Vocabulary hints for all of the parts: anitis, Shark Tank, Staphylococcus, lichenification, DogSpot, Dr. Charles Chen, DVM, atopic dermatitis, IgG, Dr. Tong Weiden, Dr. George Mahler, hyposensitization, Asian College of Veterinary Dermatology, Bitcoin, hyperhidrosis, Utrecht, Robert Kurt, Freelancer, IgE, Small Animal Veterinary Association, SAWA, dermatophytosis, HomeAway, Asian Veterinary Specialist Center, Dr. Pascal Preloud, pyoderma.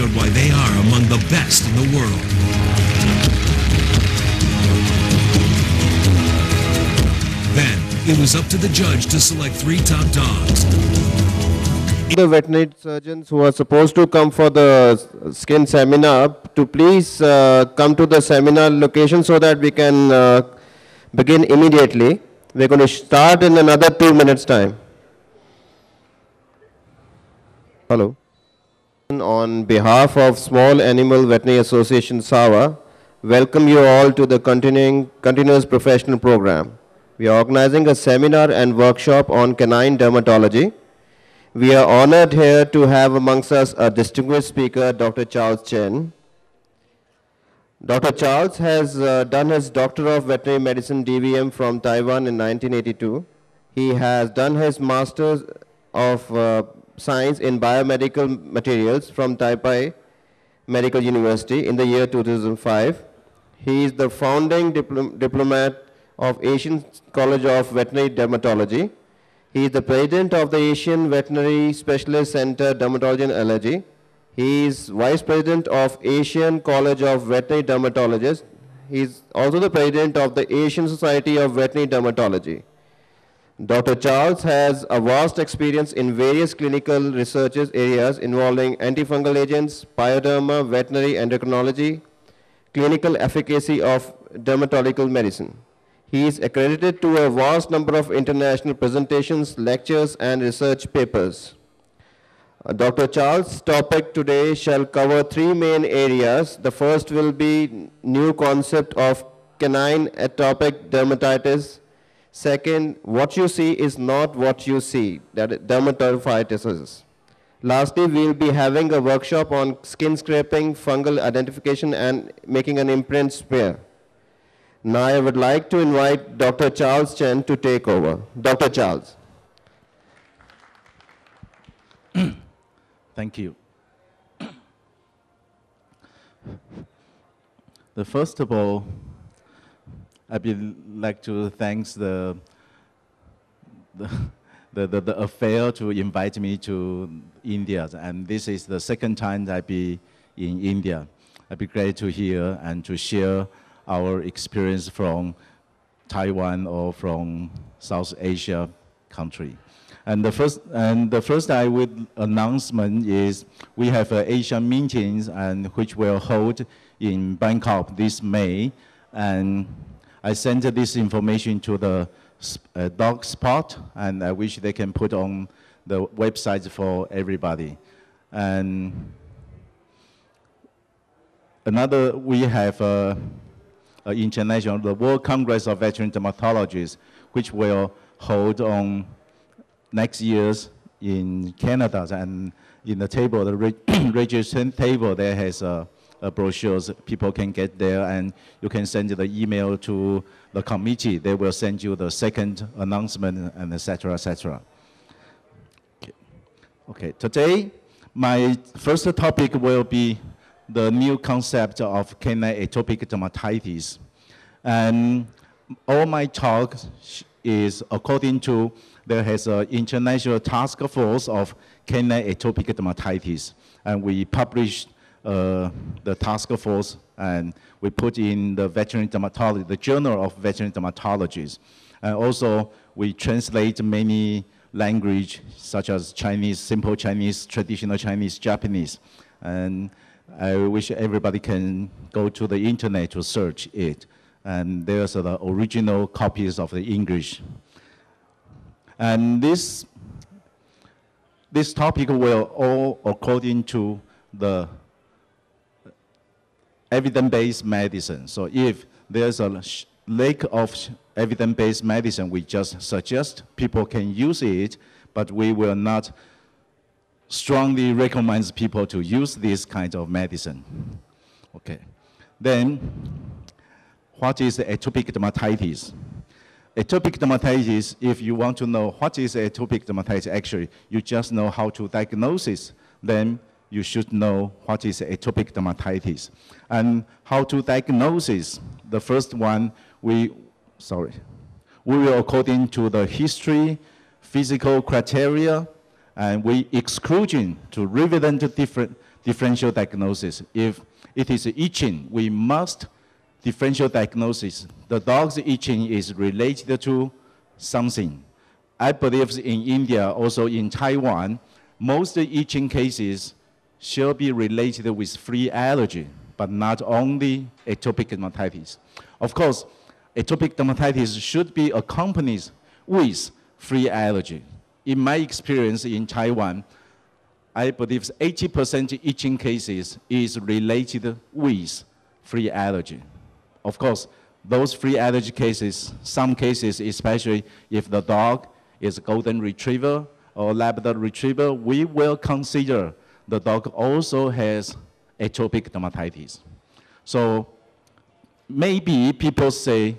showed why they are among the best in the world. Then, it was up to the judge to select 3 top dogs. The veterinary surgeons who are supposed to come for the skin seminar to please come to the seminar location so that we can begin immediately. We're going to start in another 2 minutes time. Hello. On behalf of Small Animal Veterinary Association, SAWA, welcome you all to the continuous professional program. We are organizing a seminar and workshop on canine dermatology. We are honored here to have amongst us a distinguished speaker, Dr. Charles Chen. Dr. Charles has done his Doctor of Veterinary Medicine (DVM) from Taiwan in 1982. He has done his Master's of Science in Biomedical Materials from Taipei Medical University in the year 2005. He is the founding diplomat of Asian College of Veterinary Dermatology. He is the president of the Asian Veterinary Specialist Center, Dermatology and Allergy. He is vice president of Asian College of Veterinary Dermatologists. He is also the president of the Asian Society of Veterinary Dermatology. Dr. Charles has a vast experience in various clinical research areas involving antifungal agents, pyoderma, veterinary endocrinology, clinical efficacy of dermatological medicine. He is accredited to a vast number of international presentations, lectures, and research papers. Dr. Charles' topic today shall cover 3 main areas. The first will be new concept of canine atopic dermatitis. Second, what you see is not what you see, that is dermatophytosis. Lastly, we will be having a workshop on skin scraping, fungal identification, and making an imprint smear. Now I would like to invite Dr. Charles Chen to take over. Dr. Charles. Thank you. First of all, I'd like to thank the affair to invite me to India, and this is the second time I've been in India. I'd be glad to hear and to share our experience from Taiwan or from South Asia country. And the first I would announcement is we have Asian meetings and which will hold in Bangkok this May, and I sent this information to the DogSpot, and I wish they can put on the website for everybody. And another, we have the World Congress of Veterinary Dermatologists, which will hold on next year's in Canada. And in the table, the registration table, there has brochures people can get there, and you can send the email to the committee. They will send you the second announcement, and etc., etc. Okay, today my first topic will be the new concept of canine atopic dermatitis, and all my talk is according to there has an international task force of canine atopic dermatitis, and we published the task force, and we put in the veterinary dermatology, the Journal of Veterinary Dermatology. And also we translate many language such as Chinese, simple Chinese, traditional Chinese, Japanese. And I wish everybody can go to the internet to search it. And there's the original copies of the English. And this topic will all according to the evidence-based medicine. So if there's a lack of evidence-based medicine, we just suggest people can use it, but we will not strongly recommend people to use this kind of medicine. Okay. Then, what is atopic dermatitis? Atopic dermatitis, if you want to know what is atopic dermatitis, actually, you just know how to diagnose it, then you should know what is atopic dermatitis. And how to diagnose it, the first one, we will according to the history, physical criteria, and we exclude to prevent different differential diagnosis. If it is itching, we must differential diagnosis. The dog's itching is related to something. I believe in India, also in Taiwan, most itching cases should be related with flea allergy, but not only atopic dermatitis. Of course, atopic dermatitis should be accompanied with flea allergy. In my experience in Taiwan, I believe 80% itching cases is related with flea allergy. Of course, those flea allergy cases, some cases, especially if the dog is a golden retriever or Labrador retriever, we will consider the dog also has atopic dermatitis. So maybe people say,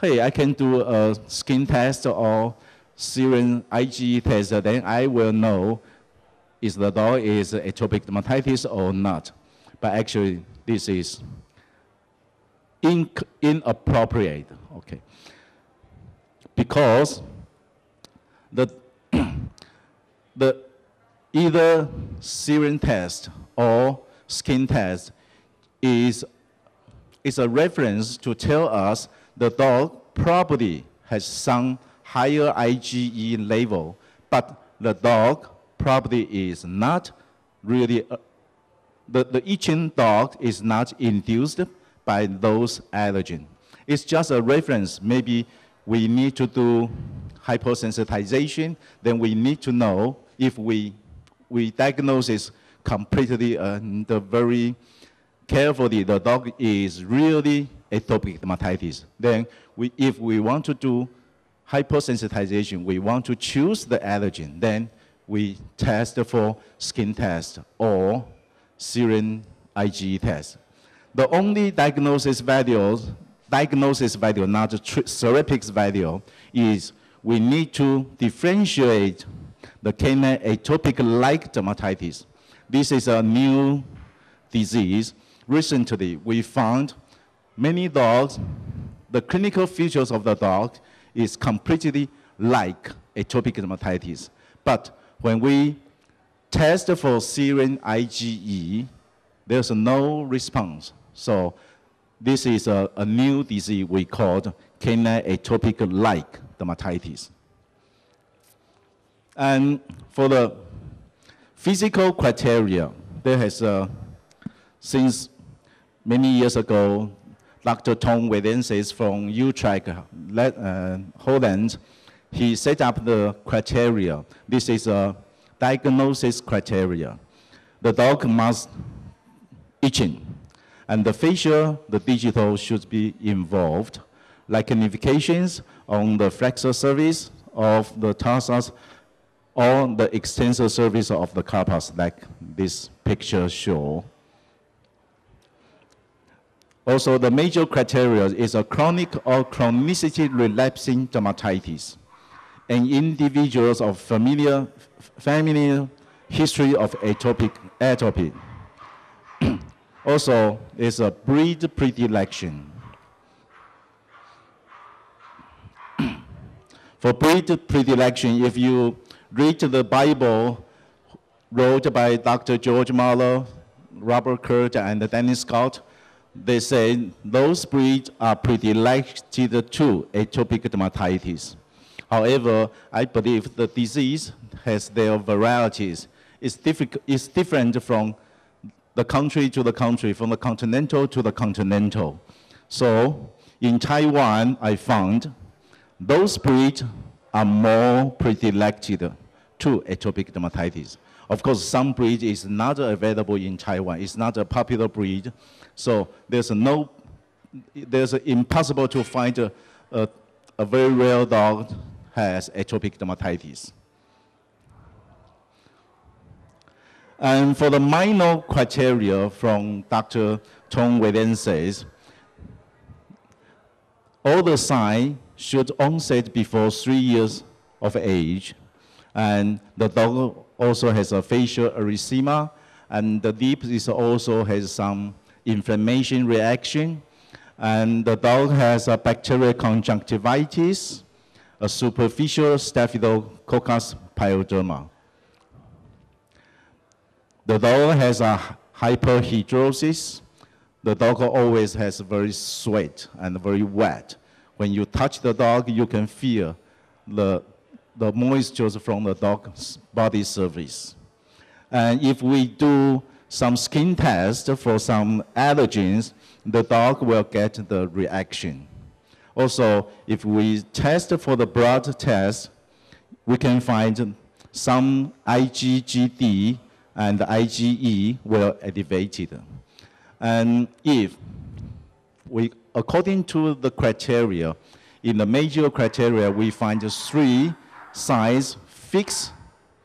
hey, I can do a skin test or serum IgE test, then I will know if the dog is atopic dermatitis or not. But actually, this is inappropriate, okay? Because the either serum test or skin test is a reference to tell us the dog probably has some higher IgE level, but the dog probably is not really, the itching dog is not induced by those allergens. It's just a reference. Maybe we need to do hyposensitization, then we need to know if we diagnose it completely and very carefully, the dog is really atopic dermatitis. Then if we want to do hyposensitization, we want to choose the allergen, then we test for skin test or serum IgE test. The only diagnosis value, not therapeutic value, is we need to differentiate the canine atopic-like dermatitis. This is a new disease. Recently, we found many dogs, the clinical features of the dog is completely like atopic dermatitis. But when we test for serum IgE, there's no response. So this is a new disease we called canine atopic-like dermatitis. And for the physical criteria, there has, since many years ago, Dr. Tong Weiden is from Utrecht, Holland. He set up the criteria. This is a diagnosis criteria. The dog must itching, and the facial, the digital should be involved, lichenifications on the flexor surface of the tarsus or the extensor surface of the carpus, like this picture show. Also, the major criteria is a chronic or chronicity relapsing dermatitis, and individuals of familial history of atopy. Also, it's a breed predilection. For breed predilection, if you read the Bible wrote by Dr. George Mahler, Robert Kurt, and Dennis Scott, they say those breeds are predilected to atopic dermatitis. However, I believe the disease has their varieties. It's different from the country to the country, from the continental to the continental. So in Taiwan, I found those breeds are more predilected to atopic dermatitis. Of course, some breed is not available in Taiwan. It's not a popular breed. So there's impossible to find a very rare dog has atopic dermatitis. And for the minor criteria from Dr. Tong Weiden says, all the signs should onset before 3 years of age. And the dog also has a facial erythema, and the lip is also has some inflammation reaction. And the dog has a bacterial conjunctivitis, a superficial Staphylococcus pyoderma. The dog has a hyperhidrosis. The dog always has very sweat and very wet. When you touch the dog, you can feel the moisture from the dog's body surface. And if we do some skin test for some allergens, the dog will get the reaction. Also, if we test for the blood test, we can find some IgGD and IgE were elevated. And if we, according to the criteria, in the major criteria, we find three signs fixed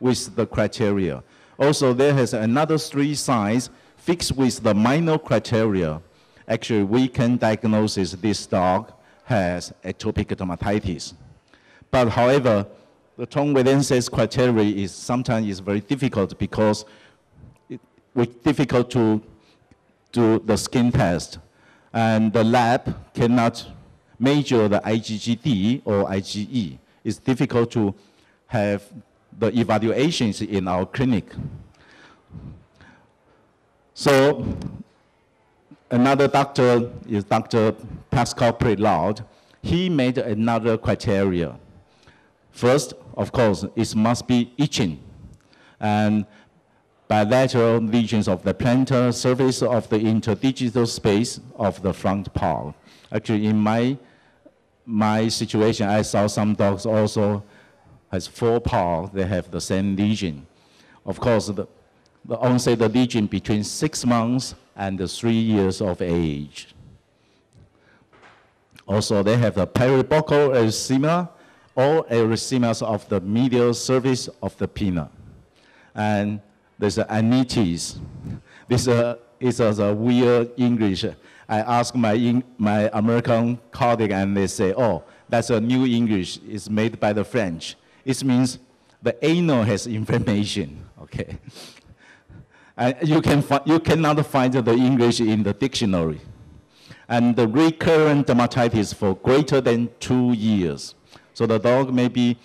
with the criteria. Also, there has another three signs fixed with the minor criteria. Actually, we can diagnose this dog has atopic dermatitis. But however, the Tong Weiden says criteria is sometimes very difficult because it's difficult to do the skin test. And the lab cannot measure the IgGD or IgE. It's difficult to have the evaluations in our clinic. So another doctor is Dr. Pascal Preloud. He made another criteria. First, of course, it must be itching and bilateral lesions of the plantar surface of the interdigital space of the front paw. Actually, in my situation, I saw some dogs also has four paws. They have the same lesion. Of course, the onset of the lesion between 6 months and 3 years of age. Also, they have the peribuccal erythema or erythemas of the medial surface of the pinna. And there's anitis. This is a weird English. I asked my American colleague and they say, oh, that's a new English. It's made by the French. It means the anal has inflammation, okay? And you cannot find the English in the dictionary. And the recurrent dermatitis for greater than 2 years. So the dog maybe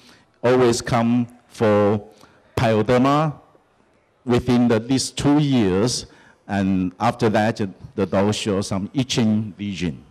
always come for pyoderma within these 2 years, and after that, the dog shows some itching lesion.